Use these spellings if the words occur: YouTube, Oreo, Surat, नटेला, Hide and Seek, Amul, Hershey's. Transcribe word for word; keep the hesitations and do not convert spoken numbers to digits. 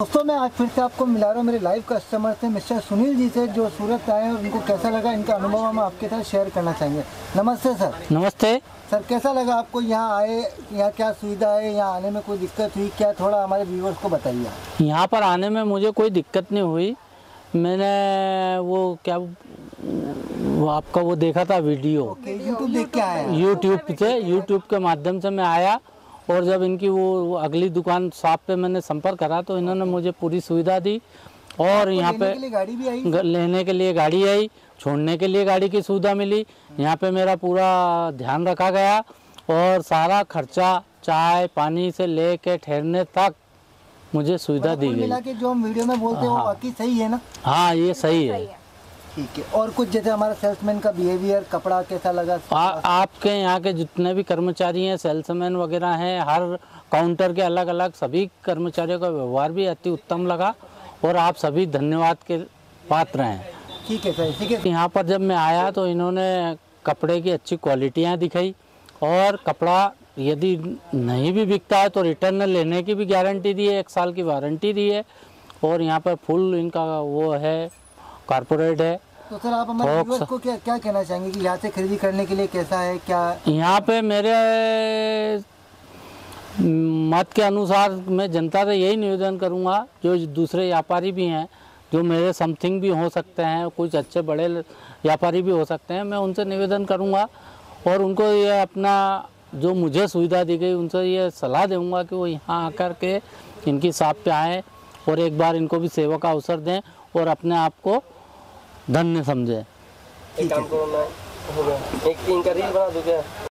दोस्तों मैं आज फिर से आपको मिला रहा हूँ मेरे लाइव कस्टमर से मिस्टर सुनील जी से, जो सूरत आए हैं और उनको कैसा लगा, इनका अनुभव हम आपके साथ शेयर करना चाहेंगे। नमस्ते सर। नमस्ते सर, कैसा लगा आपको यहाँ आए? यहाँ क्या सुविधा है? यहाँ आने में कोई दिक्कत हुई क्या? थोड़ा हमारे व्यूवर्स को बताइए। यहाँ पर आने में मुझे कोई दिक्कत नहीं हुई। मैंने वो क्या वो आपका वो देखा था वीडियो, यूट्यूब देख के आया, यूट्यूब से, यूट्यूब के माध्यम से मैं आया। और जब इनकी वो, वो अगली दुकान शॉप पे मैंने संपर्क करा तो इन्होंने मुझे पूरी सुविधा दी। और यहाँ पे लेने के लिए गाड़ी भी आई, लेने के लिए गाड़ी आई, छोड़ने के लिए गाड़ी की सुविधा मिली। यहाँ पे मेरा पूरा ध्यान रखा गया और सारा खर्चा चाय पानी से ले कर ठहरने तक मुझे सुविधा दी गई। जो हम वीडियो में बोलते हैं वो सही है ना? हाँ, ये सही है। ठीक है। और कुछ जैसे हमारा सेल्समैन का बिहेवियर, कपड़ा कैसा लगा? आ, आपके यहाँ के जितने भी कर्मचारी हैं, सेल्समैन वगैरह हैं, हर काउंटर के अलग अलग सभी कर्मचारियों का व्यवहार भी अति उत्तम लगा और आप सभी धन्यवाद के पात्र हैं। ठीक है सर। ठीक है। यहाँ पर जब मैं आया तो इन्होंने कपड़े की अच्छी क्वालिटियाँ दिखाई और कपड़ा यदि नहीं भी बिकता है तो रिटर्न लेने की भी गारंटी दी है, एक साल की वारंटी दी है। और यहाँ पर फुल इनका वो है, कॉर्पोरेट है। तो सर आप हमारे व्यूअर्स को क्या क्या कहना चाहेंगे कि यहाँ से खरीदी करने के लिए कैसा है? क्या यहाँ पे मेरे मत के अनुसार मैं जनता से यही निवेदन करूँगा, जो दूसरे व्यापारी भी हैं, जो मेरे समथिंग भी हो सकते हैं, कुछ अच्छे बड़े व्यापारी भी हो सकते हैं, मैं उनसे निवेदन करूँगा और उनको ये अपना जो मुझे सुविधा दी गई उनसे ये सलाह दूँगा कि वो यहाँ आकर के इनकी शॉप पे आएँ और एक बार इनको भी सेवा का अवसर दें और अपने आप को धन्य समझे। एक काम करो, मैं हो गया एक इनका रील बना दूंगा।